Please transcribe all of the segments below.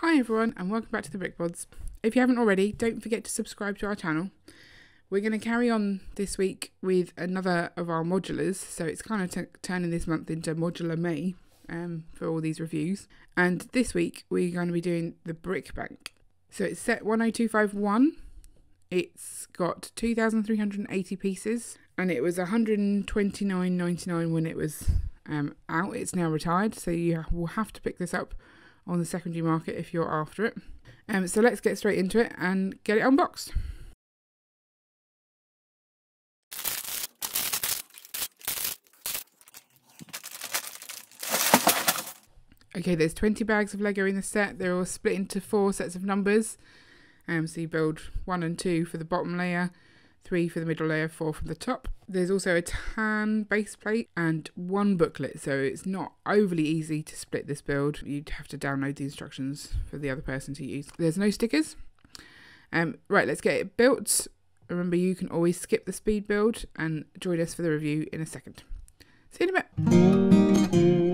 Hi everyone and welcome back to The Brick Bods. If you haven't already, don't forget to subscribe to our channel. We're going to carry on this week with another of our modulars, so it's kind of turning this month into Modular May for all these reviews. And this week we're going to be doing The Brick Bank. So it's set 10251, it's got 2,380 pieces and it was £129.99 when it was out. It's now retired, so you will have to pick this up on the secondary market if you're after it. So let's get straight into it and get it unboxed. Okay, there's 20 bags of Lego in the set. They're all split into 4 sets of numbers. So you build 1 and 2 for the bottom layer, 3 for the middle layer, 4 from the top. There's also a tan base plate and 1 booklet, so it's not overly easy to split this build. You'd have to download the instructions for the other person to use. There's no stickers. Right, let's get it built. Remember, you can always skip the speed build and join us for the review in a second. See you in a bit.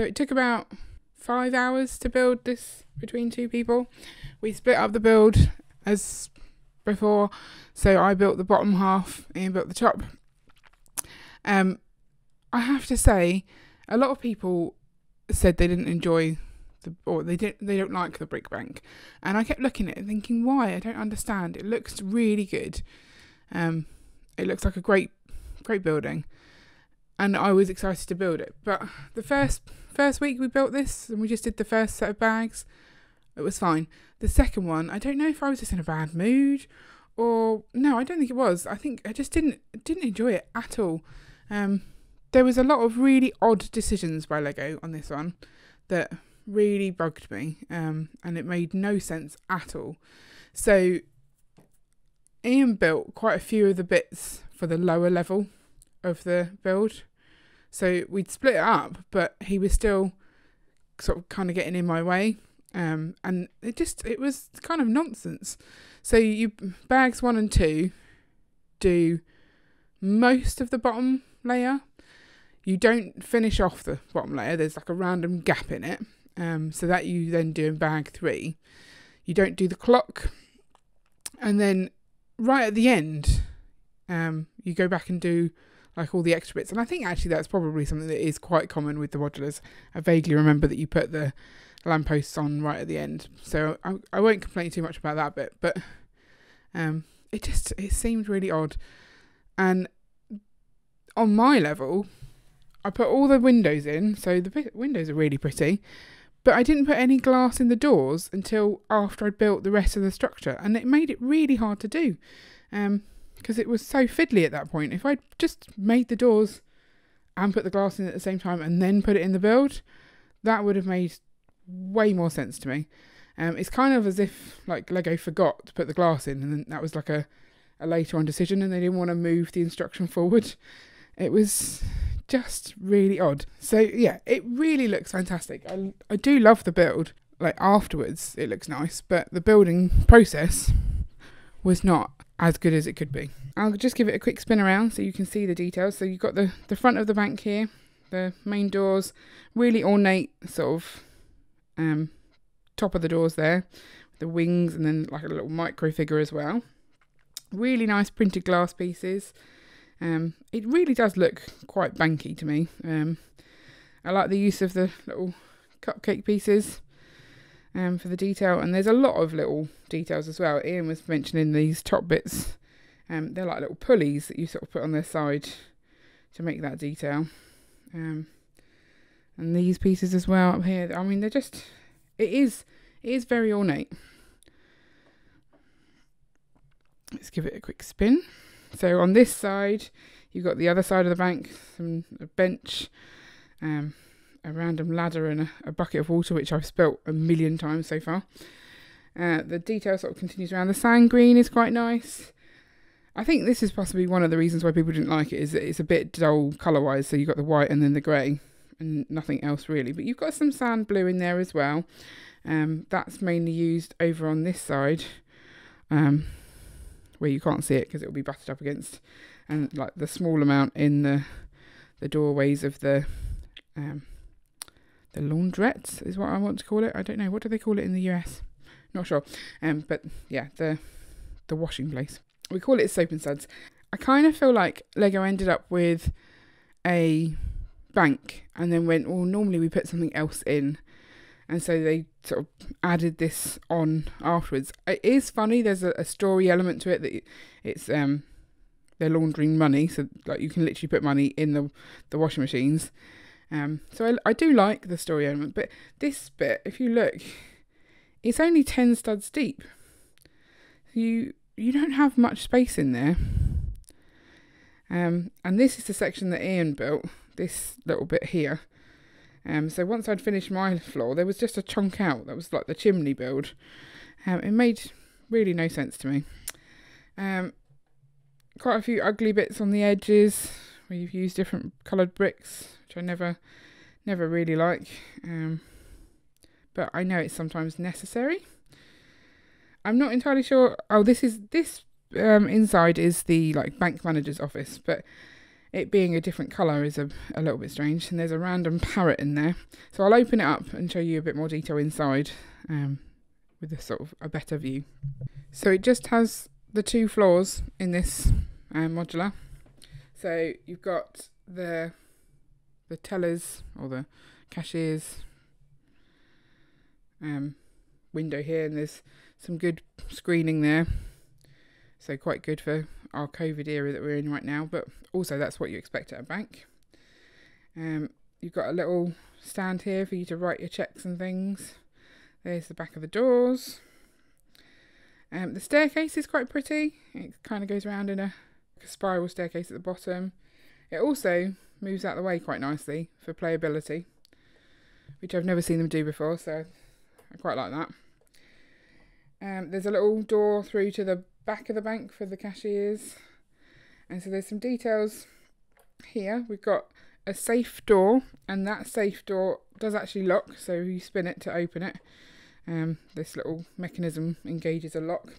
So it took about 5 hours to build this between two people. We split up the build as before, so I built the bottom half and built the top. I have to say, a lot of people said they didn't enjoy or they don't like the Brick Bank, and I kept looking at it thinking, why? I don't understand. It looks really good. It looks like a great building, and I was excited to build it. But the first week we built this, and we just did the first set of bags. It was fine. The second one, I don't know if I was just in a bad mood, or no, I don't think it was. I think I just didn't enjoy it at all. There was a lot of really odd decisions by Lego on this one that really bugged me, and it made no sense at all. So Ian built quite a few of the bits for the lower level of the build, so we'd split it up, but he was still sort of kind of getting in my way, and it was kind of nonsense. So bags 1 and 2 do most of the bottom layer. You don't finish off the bottom layer, there's like a random gap in it, so that you then do in bag 3. You don't do the clock, and then right at the end you go back and do like all the extra bits. And I think actually that's probably something that is quite common with the modulars. I vaguely remember that you put the lampposts on right at the end, so I won't complain too much about that bit, but it seemed really odd. And on my level, I put all the windows in, so the windows are really pretty, but I didn't put any glass in the doors until after I'd built the rest of the structure, and it made it really hard to do, because it was so fiddly at that point. If I'd just made the doors and put the glass in at the same time and then put it in the build, that would have made way more sense to me. It's kind of as if like Lego forgot to put the glass in, and then that was like a later on decision, and they didn't want to move the instruction forward. It was just really odd. So yeah, it really looks fantastic. I do love the build. Like afterwards it looks nice, but the building process was not as good as it could be. I'll just give it a quick spin around so you can see the details. So you've got the front of the bank here, the main doors, really ornate sort of top of the doors there, the wings, and then like a little micro figure as well. Really nice printed glass pieces. It really does look quite banky to me. I like the use of the little cupcake pieces for the detail, and there's a lot of little details as well. Ian was mentioning these top bits, they're like little pulleys that you sort of put on their side to make that detail, and these pieces as well up here. I mean, they're just, it is very ornate. Let's give it a quick spin. So on this side you've got the other side of the bank, a bench, a random ladder, and a bucket of water, which I've spilt 1 million times so far. The detail sort of continues around. The sand green is quite nice. I think this is possibly one of the reasons why people didn't like it, is that it's a bit dull colour wise, so you've got the white and then the grey and nothing else really, but you've got some sand blue in there as well. That's mainly used over on this side, where you can't see it because it will be battered up against, and like the small amount in the doorways of the laundrettes is what I want to call it. I don't know, what do they call it in the US? Not sure. But yeah, the washing place. We call it soap and suds. I kind of feel like Lego ended up with a bank and then went, well, normally we put something else in, and so they sort of added this on afterwards. It is funny, there's a story element to it, that it's they're laundering money, so like you can literally put money in the washing machines. So I do like the story element, but this bit, if you look, it's only 10 studs deep. You don't have much space in there. And this is the section that Ian built, this little bit here. So once I'd finished my floor, there was just a chunk out that was like the chimney build. It made really no sense to me. Quite a few ugly bits on the edges where you've used different coloured bricks, which I never really like. But I know it's sometimes necessary. I'm not entirely sure. Oh, this inside is the like bank manager's office, but it being a different colour is a little bit strange. And there's a random parrot in there. So I'll open it up and show you a bit more detail inside with a sort of a better view. So it just has the two floors in this modular. So you've got the tellers or the cashier's window here, and there's some good screening there. So quite good for our COVID era that we're in right now, but also that's what you expect at a bank. You've got a little stand here for you to write your checks and things. There's the back of the doors. The staircase is quite pretty. It kind of goes around in a spiral staircase at the bottom. It also moves out the way quite nicely for playability, which I've never seen them do before, so I quite like that. There's a little door through to the back of the bank for the cashiers. And so there's some details here. We've got a safe door, and that safe door does actually lock, so you spin it to open it. This little mechanism engages a lock.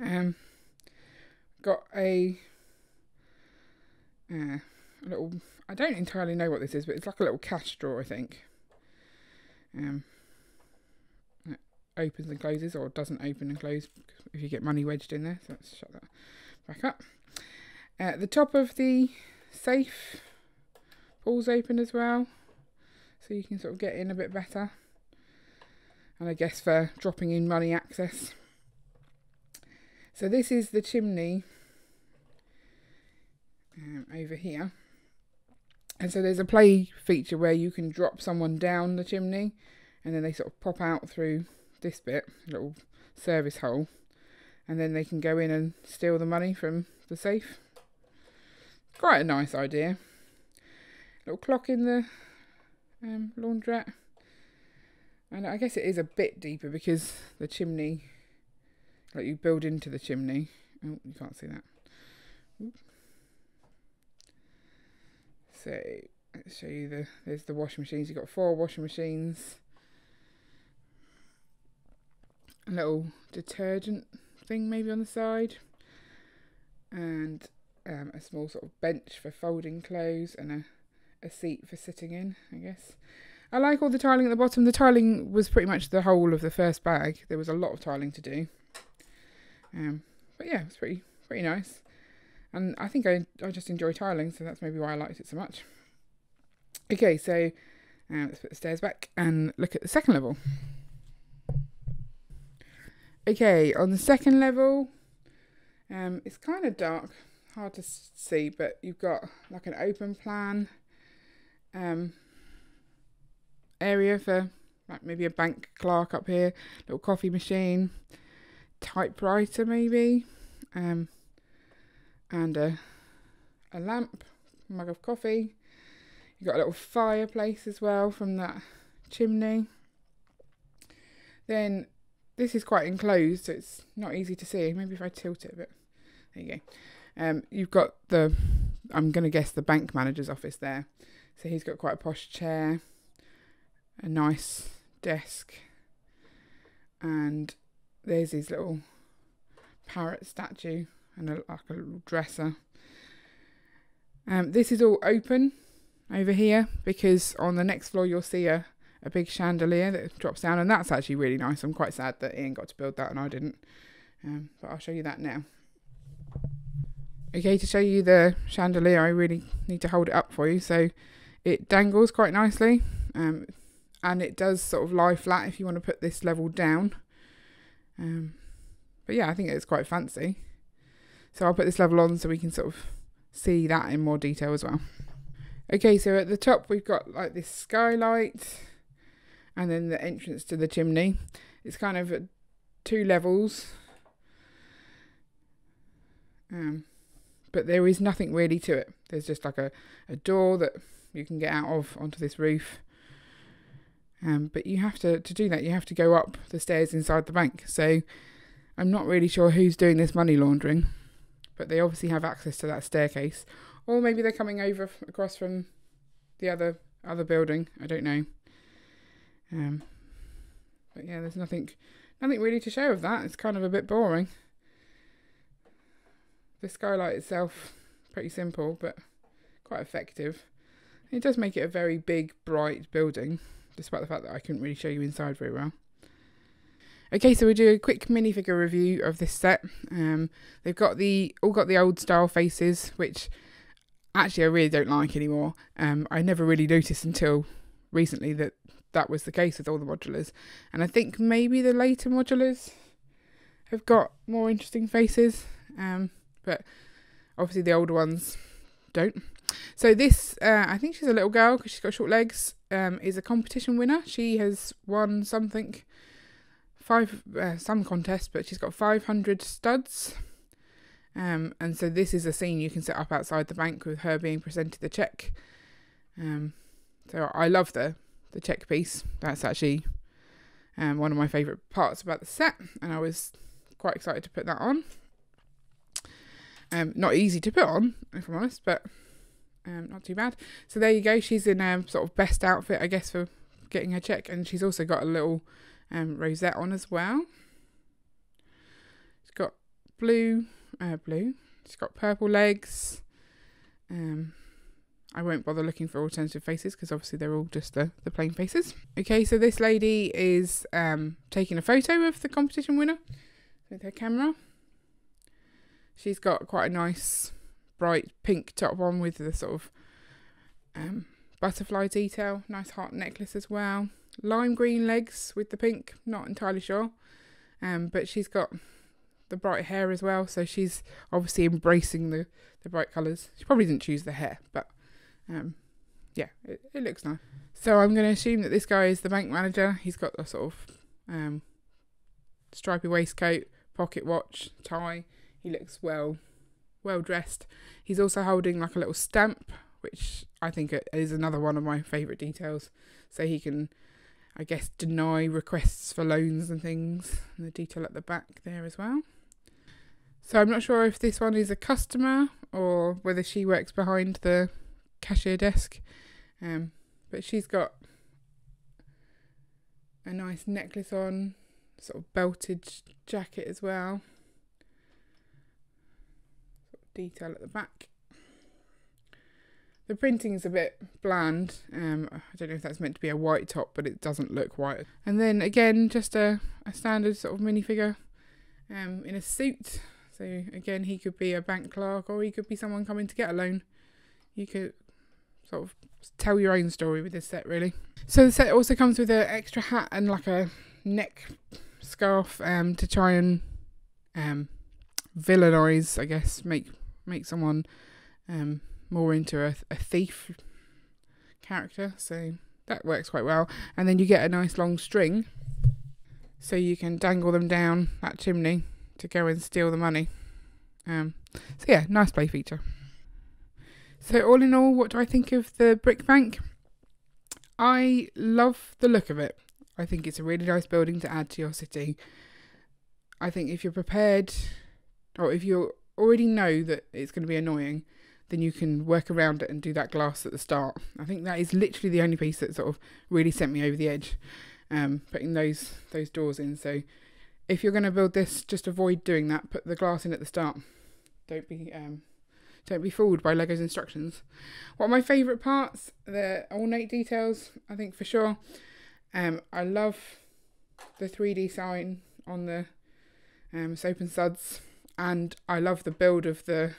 Got a little, I don't entirely know what this is, but it's like a little cash drawer, I think. It opens and closes, or doesn't open and close if you get money wedged in there. So let's shut that back up. The top of the safe pulls open as well, so you can sort of get in a bit better. And I guess for dropping in money access. So this is the chimney over here. And so there's a play feature where you can drop someone down the chimney and then they sort of pop out through this bit, a little service hole, and then they can go in and steal the money from the safe. Quite a nice idea. Little clock in the laundrette. And I guess it is a bit deeper because the chimney, like you build into the chimney. Oh, you can't see that. Oops. So let's show you there's the washing machines. You've got 4 washing machines. A little detergent thing maybe on the side. And a small sort of bench for folding clothes and a seat for sitting in, I guess. I like all the tiling at the bottom. The tiling was pretty much the whole of the first bag. There was a lot of tiling to do. But yeah, it's pretty nice. And I think I just enjoy tiling, so that's maybe why I liked it so much. Okay, so let's put the stairs back and look at the second level. Okay, on the second level, it's kind of dark, hard to see, but you've got like an open plan area for like maybe a bank clerk up here, little coffee machine, typewriter maybe, and a lamp, mug of coffee. You've got a little fireplace as well from that chimney. Then this is quite enclosed, so it's not easy to see. Maybe if I tilt it a bit, there you go. You've got the, I'm going to guess, the bank manager's office there. So he's got quite a posh chair, a nice desk, and there's his little parrot statue and like a little dresser. This is all open over here because on the next floor you'll see a big chandelier that drops down, and that's actually really nice. I'm quite sad that Ian got to build that and I didn't, but I'll show you that now. Okay, to show you the chandelier I really need to hold it up for you. So it dangles quite nicely, and it does sort of lie flat if you want to put this level down. But yeah, I think it's quite fancy. So I'll put this level on so we can sort of see that in more detail as well. Okay, so at the top we've got like this skylight and then the entrance to the chimney. It's kind of at 2 levels. But there is nothing really to it. There's just like a door that you can get out of onto this roof. But you have to do that, you have to go up the stairs inside the bank. So I'm not really sure who's doing this money laundering, but they obviously have access to that staircase. Or maybe they're coming over across from the other building. I don't know. But yeah, there's nothing really to show of that. It's kind of a bit boring. The skylight itself Pretty simple, but quite effective. It does make it a very big, bright building, despite the fact that I couldn't really show you inside very well. Okay, so we'll do a quick minifigure review of this set. They've got all got the old style faces, which actually I really don't like anymore. I never really noticed until recently that that was the case with all the modulars, and I think maybe the later modulars have got more interesting faces, but obviously the older ones don't. So this, I think she's a little girl because she's got short legs, is a competition winner. She has won something, some contest, but she's got 500 studs. And so this is a scene you can set up outside the bank with her being presented the check. So I love the check piece. That's actually one of my favourite parts about the set, and I was quite excited to put that on. Not easy to put on, if I'm honest, but not too bad. So there you go. She's in a sort of best outfit, I guess, for getting her check, and she's also got a little rosette on as well. She's got blue. She's got purple legs. I won't bother looking for alternative faces because obviously they're all just the plain faces. Okay, so this lady is taking a photo of the competition winner with her camera. She's got quite a nice bright pink top on with the sort of butterfly detail, nice heart necklace as well. Lime green legs with the pink, not entirely sure. But she's got the bright hair as well, so she's obviously embracing the bright colours. She probably didn't choose the hair, but yeah, it looks nice. So I'm going to assume that this guy is the bank manager. He's got a sort of stripy waistcoat, pocket watch, tie. He looks well dressed. He's also holding like a little stamp, which I think is another one of my favourite details. So he can, I guess, deny requests for loans and things. And the detail at the back there as well. So I'm not sure if this one is a customer or whether she works behind the cashier desk. But she's got a nice necklace on, sort of belted jacket as well. Detail at the back. The printing's a bit bland. I don't know if that's meant to be a white top, but it doesn't look white. And then again, just a standard sort of minifigure in a suit. So again, he could be a bank clerk or he could be someone coming to get a loan. You could sort of tell your own story with this set, really. So the set also comes with an extra hat and like a neck scarf to try and villainize, I guess, make someone more into a thief character, so that works quite well. And then you get a nice long string so you can dangle them down that chimney to go and steal the money. So yeah, nice play feature. So all in all, what do I think of the Brick Bank? I love the look of it. I think it's a really nice building to add to your city. I think if you're prepared, or if you already know that it's going to be annoying, then you can work around it and do that glass at the start. I think that is literally the only piece that sort of really sent me over the edge, putting those doors in. So if you're going to build this, just avoid doing that. Put the glass in at the start. Don't be fooled by Lego's instructions. What are my favourite parts? The ornate details, I think, for sure. I love the 3D sign on the soap and suds. And I love the build of the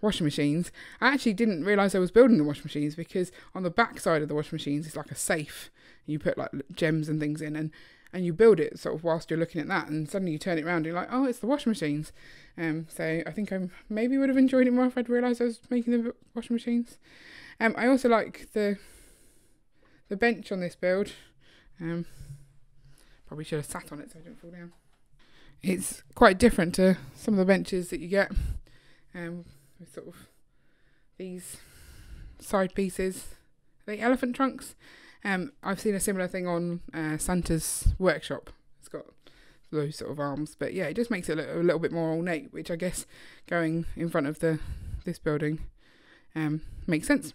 washing machines. I actually didn't realise I was building the washing machines, because on the back side of the washing machines is like a safe. You put like gems and things in, and you build it sort of whilst you're looking at that, and suddenly you turn it around and you're like, oh, it's the washing machines. So I think I maybe would have enjoyed it more if I'd realised I was making the washing machines. I also like the bench on this build. Probably should have sat on it so I didn't fall down. It's quite different to some of the benches that you get with sort of these side pieces. Are they elephant trunks? I've seen a similar thing on Santa's workshop. It's got those sort of arms, but yeah, it just makes it look a little bit more ornate, which I guess going in front of this building makes sense.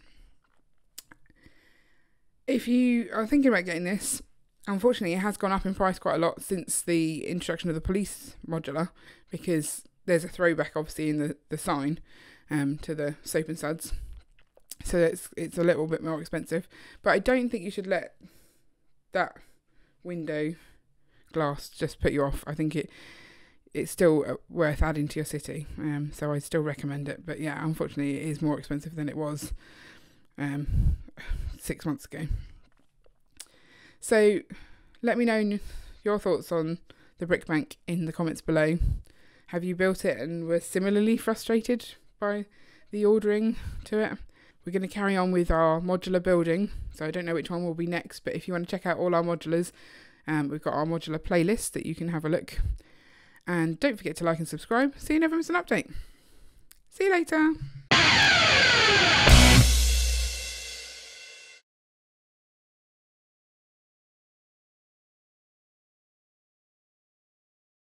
If you are thinking about getting this, unfortunately, it has gone up in price quite a lot since the introduction of the police modular, because there's a throwback obviously in the sign to the soap and suds, so it's a little bit more expensive. But I don't think you should let that window glass just put you off. I think it's still worth adding to your city, so I still recommend it. But yeah, unfortunately it is more expensive than it was 6 months ago. So let me know your thoughts on the Brick Bank in the comments below. Have you built it and were similarly frustrated by the ordering to it? We're going to carry on with our modular building, so I don't know which one will be next, but if you want to check out all our modulars, we've got our modular playlist that you can have a look. And don't forget to like and subscribe, so you never miss an update. See you later.